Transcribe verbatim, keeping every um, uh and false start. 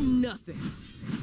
nothing.